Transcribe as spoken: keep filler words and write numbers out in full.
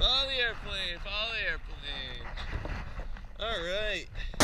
Follow the airplane, follow the airplane. All right.